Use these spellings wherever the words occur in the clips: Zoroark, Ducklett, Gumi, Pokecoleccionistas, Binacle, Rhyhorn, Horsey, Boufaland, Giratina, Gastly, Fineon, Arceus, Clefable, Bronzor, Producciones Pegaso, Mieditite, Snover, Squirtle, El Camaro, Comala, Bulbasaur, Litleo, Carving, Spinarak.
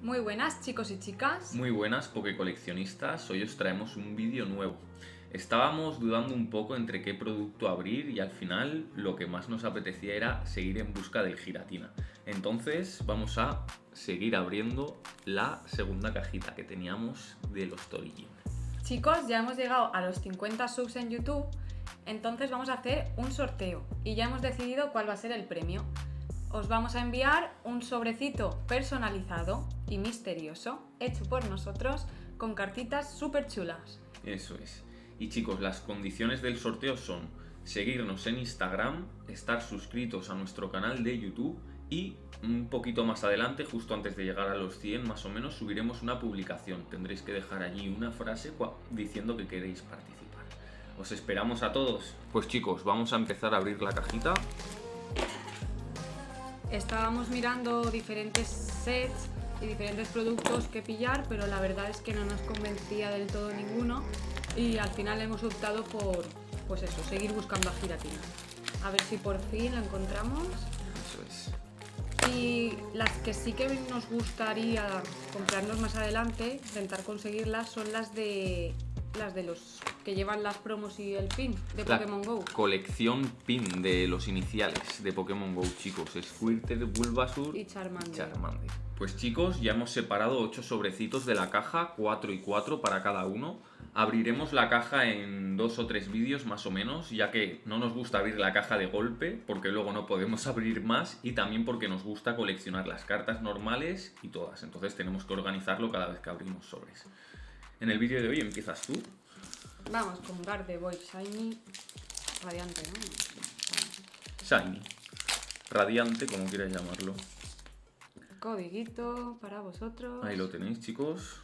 Muy buenas, chicos y chicas. Muy buenas, Pokecoleccionistas. Hoy os traemos un vídeo nuevo. Estábamos dudando un poco entre qué producto abrir y al final lo que más nos apetecía era seguir en busca del Giratina. Entonces vamos a seguir abriendo la segunda cajita que teníamos de Lost Origin. Chicos, ya hemos llegado a los 50 subs en YouTube, entonces vamos a hacer un sorteo y ya hemos decidido cuál va a ser el premio. Os vamos a enviar un sobrecito personalizado y misterioso, hecho por nosotros, con cartitas súper chulas. Eso es. Y chicos, las condiciones del sorteo son seguirnos en Instagram, estar suscritos a nuestro canal de YouTube y un poquito más adelante, justo antes de llegar a los 100 más o menos, subiremos una publicación. Tendréis que dejar allí una frase diciendo que queréis participar. Os esperamos a todos. Pues chicos, vamos a empezar a abrir la cajita. Estábamos mirando diferentes sets y diferentes productos que pillar, pero la verdad es que no nos convencía del todo ninguno y al final hemos optado por, pues eso, seguir buscando a Giratina. A ver si por fin la encontramos. Eso es. Y las que sí que nos gustaría comprarnos más adelante, intentar conseguirlas, son las de los que llevan las promos y el pin de Pokémon GO. Colección pin de los iniciales de Pokémon GO, chicos. Squirtle, Bulbasaur y Charmander. Pues chicos, ya hemos separado 8 sobrecitos de la caja, 4 y 4 para cada uno. Abriremos la caja en 2 o 3 vídeos más o menos, ya que no nos gusta abrir la caja de golpe, porque luego no podemos abrir más, y también porque nos gusta coleccionar las cartas normales y todas. Entonces tenemos que organizarlo cada vez que abrimos sobres. En el vídeo de hoy empiezas tú. Vamos con Gardevoir Shiny Radiante, ¿no? Shiny Radiante, como quieras llamarlo. Codiguito para vosotros. Ahí lo tenéis, chicos.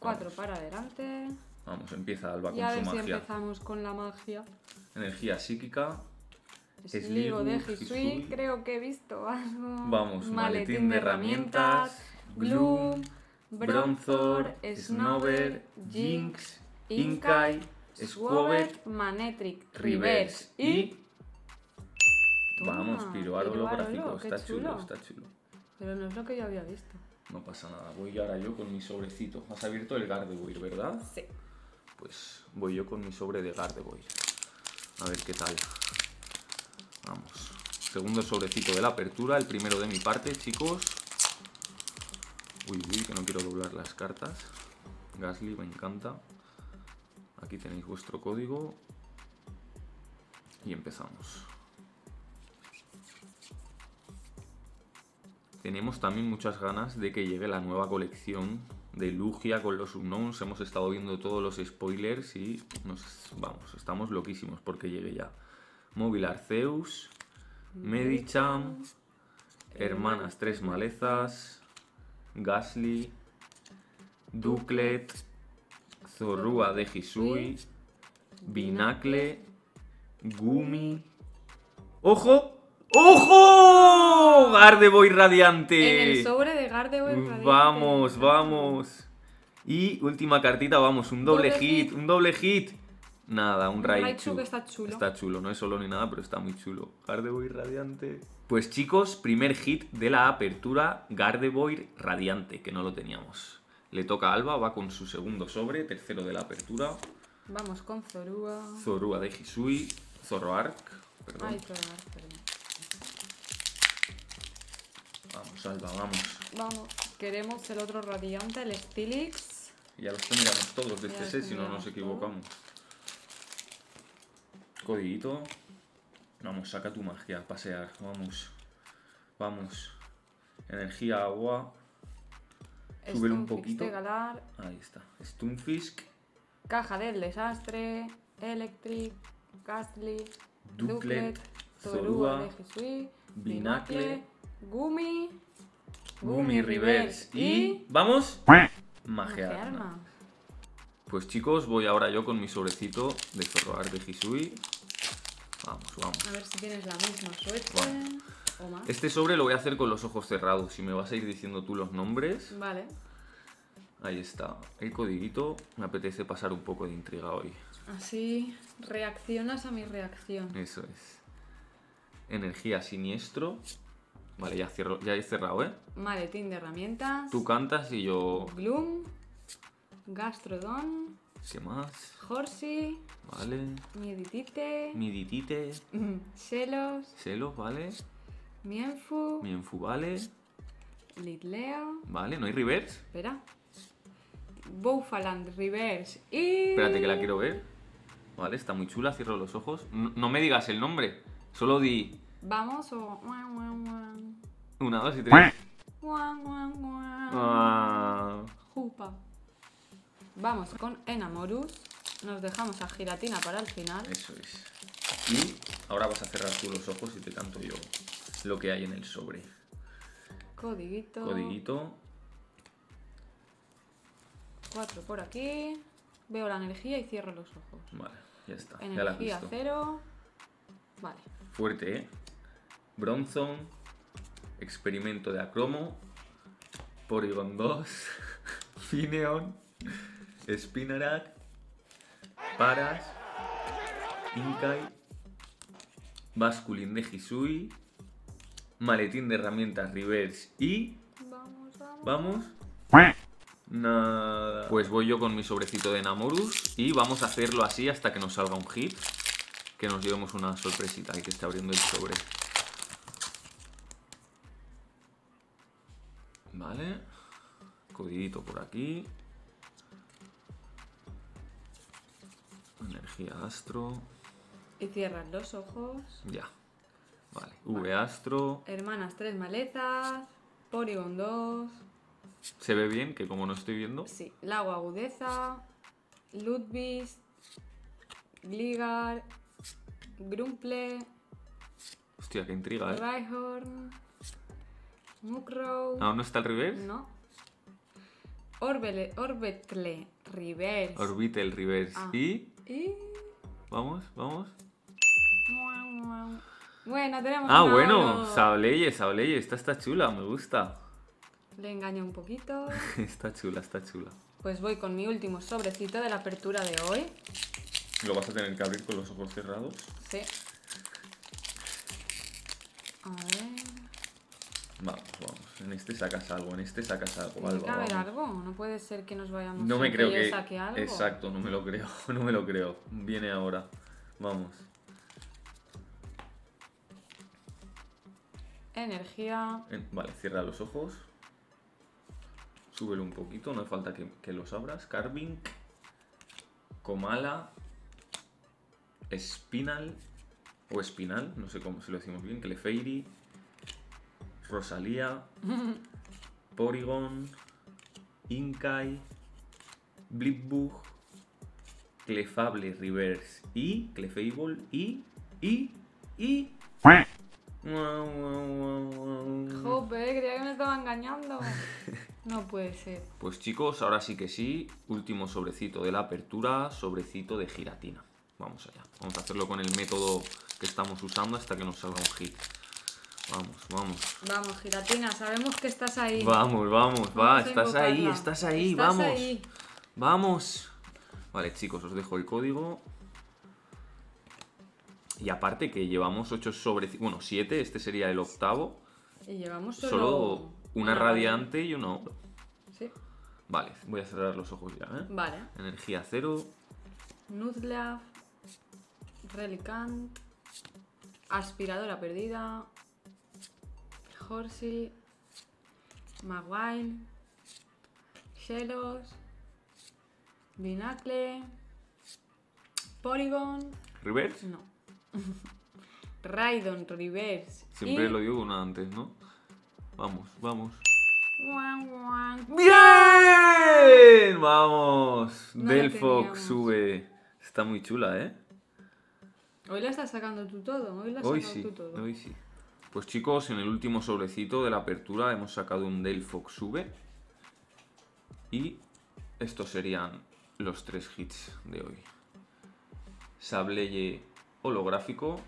4 para adelante. Vamos, empieza Alba con su magia. Y a ver si empezamos con la magia. Energía psíquica. Sliggoo de Hisui. Creo que he visto algo. Vamos, maletín de herramientas. Gloom. Bronzor, Snover, Jinx, Inkay, Squabre, Manetric, Reverse y... Toma, vamos, piroárbolo gráfico, está chulo, está chulo. Pero no es lo que yo había visto. No pasa nada, voy ahora yo con mi sobrecito. Has abierto el Gardevoir, ¿verdad? Sí. Pues voy yo con mi sobre de Gardevoir. A ver qué tal. Vamos, segundo sobrecito de la apertura, el primero de mi parte, chicos. Uy, uy, que no quiero doblar las cartas. Gastly, me encanta. Aquí tenéis vuestro código. Y empezamos. Tenemos también muchas ganas de que llegue la nueva colección de Lugia con los Unknowns. Hemos estado viendo todos los spoilers y vamos, estamos loquísimos porque llegue ya. Móvil Arceus, Medicham, Hermanas 3 Malezas, Gastly, Ducklett, Zorua de Hisui, Binacle, Gumi. ¡Ojo! ¡Ojo! Gardevoir Radiante. En el sobre de Gardevoir Radiante. Vamos, vamos. Y última cartita, vamos, un doble hit, un doble hit. Nada, un Raichu. Está chulo. Está chulo, no es solo ni nada, pero está muy chulo. Gardevoir Radiante. Pues chicos, primer hit de la apertura, Gardevoir Radiante, que no lo teníamos. Le toca a Alba, va con su segundo sobre, tercero de la apertura. Vamos con Zorua. Zorua de Hisui, Zoroark, perdón. Ay, Zoroark, perdón. Vamos, Alba, vamos. Vamos, queremos el otro Radiante, el Stilix. Ya los tendríamos todos de este set, si no nos equivocamos. Codiguito. Vamos, saca tu magia a pasear, vamos, vamos. Energía, agua. Sube un poquito. Ahí está, Stunfisk. Caja del desastre, Electric, Gastly, Ducklett, Zorua de Hisui, Binacle, Gumi Reverse y... ¡Vamos! Magia. Pues chicos, voy ahora yo con mi sobrecito de Zoroark de Hisui. Vamos, vamos. A ver si tienes la misma suerte. Vale. O más. Este sobre lo voy a hacer con los ojos cerrados. Si me vas a ir diciendo tú los nombres. Vale. Ahí está. El codiguito. Me apetece pasar un poco de intriga hoy. Así reaccionas a mi reacción. Eso es. Energía siniestro. Vale, ya, cierro, ya he cerrado, ¿eh? Maletín de herramientas. Tú cantas y yo... Gloom. Gastrodon. ¿Qué más? Horsey. Vale. Mieditite. Mieditite. Celos. Celos, vale. Mienfu. Mienfu, vale. Litleo. Vale, ¿no hay reverse? Espera. Boufaland, reverse y... Espérate que la quiero ver. Vale, está muy chula, cierro los ojos. No, no me digas el nombre, solo di... Vamos o... 1, 2 y 3. Jupa. Vamos con Enamorus. Nos dejamos a Giratina para el final. Eso es. Y ahora vas a cerrar tú los ojos y te canto yo lo que hay en el sobre. Codiguito. Codiguito. 4 por aquí. Veo la energía y cierro los ojos. Vale, ya está. Energía 0. Vale. Fuerte, ¿eh? Bronzor. Experimento de acromo. Porygon 2. Fineon. Spinarak. Paras. Inkay. Basculin de Hisui. Maletín de herramientas reverse y... Vamos, vamos. Vamos. Nada. Pues voy yo con mi sobrecito de Enamorus y vamos a hacerlo así hasta que nos salga un hit. Que nos llevemos una sorpresita. Hay que estar abriendo el sobre. Vale. Codidito por aquí. Energía astro. Y cierras los ojos. Ya. Vale. V astro. Hermanas 3 malezas. Porygon 2. ¿Se ve bien? Que como no estoy viendo. Sí. Lago agudeza. Ludwig. Gligar. Grumple. Hostia, qué intriga, ¿eh? Rhyhorn. Mukrow. ¿Aún no está el reverse? No. Orbitle reverse. Orbitle reverse. Ah. ¿Y? Vamos, vamos. Bueno, tenemos... Ah, una bueno. Sableye, Sableye. Esta está chula, me gusta. Le engaño un poquito. Está chula, está chula. Pues voy con mi último sobrecito de la apertura de hoy. ¿Lo vas a tener que abrir con los ojos cerrados? Sí. A ver... Vamos, vamos. En este sacas algo, en este sacas algo. Vale, ¿tiene que haber algo? No puede ser que nos vayamos... No me creo que... saque algo. Exacto, no me lo creo, no me lo creo. Viene ahora. Vamos. Energía... Vale, cierra los ojos. Súbelo un poquito, no hace falta que los abras. Carving. Comala. Espinal o Espinal, no sé cómo se lo decimos bien. Clefairy, Rosalía, Porygon, Inkay, Blipbug, Clefable reverse y Clefable y Jope, creía que me estaba engañando. No puede ser. Pues chicos, ahora sí que sí, último sobrecito de la apertura, sobrecito de Giratina. Vamos allá. Vamos a hacerlo con el método que estamos usando hasta que nos salga un hit. Vamos, vamos. Vamos, Giratina, sabemos que estás ahí. Vamos, vamos, va, estás ahí, vamos. Ahí. Vamos. Vale, chicos, os dejo el código. Y aparte que llevamos 8 sobre... Bueno, 7, este sería el octavo. Y llevamos solo una radiante y una oro. Sí. Vale, voy a cerrar los ojos ya, ¿eh? Vale. Energía 0. Nuzlaf. Relicant, aspiradora perdida, Horsey, Mawile, Xelos, Binacle, Porygon. ¿Reverse? No. Raidon reverse. Siempre y... lo digo una antes, ¿no? Vamos, vamos. ¡Bien! ¡Vamos! No Delphox sube. Está muy chula, ¿eh? Hoy la estás sacando tú todo, hoy la has sacado sí, tú todo. Hoy sí. Pues chicos, en el último sobrecito de la apertura hemos sacado un Delphox V. Y estos serían los 3 hits de hoy. Sableye holográfico.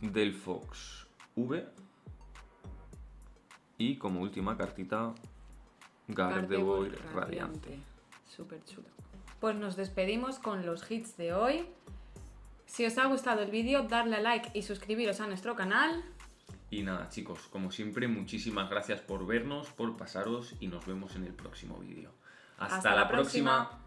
Delphox V. Y como última cartita, Gardevoir radiante. Súper chulo. Pues nos despedimos con los hits de hoy. Si os ha gustado el vídeo, darle a like y suscribiros a nuestro canal. Y nada chicos, como siempre, muchísimas gracias por vernos, por pasaros y nos vemos en el próximo vídeo. Hasta la próxima.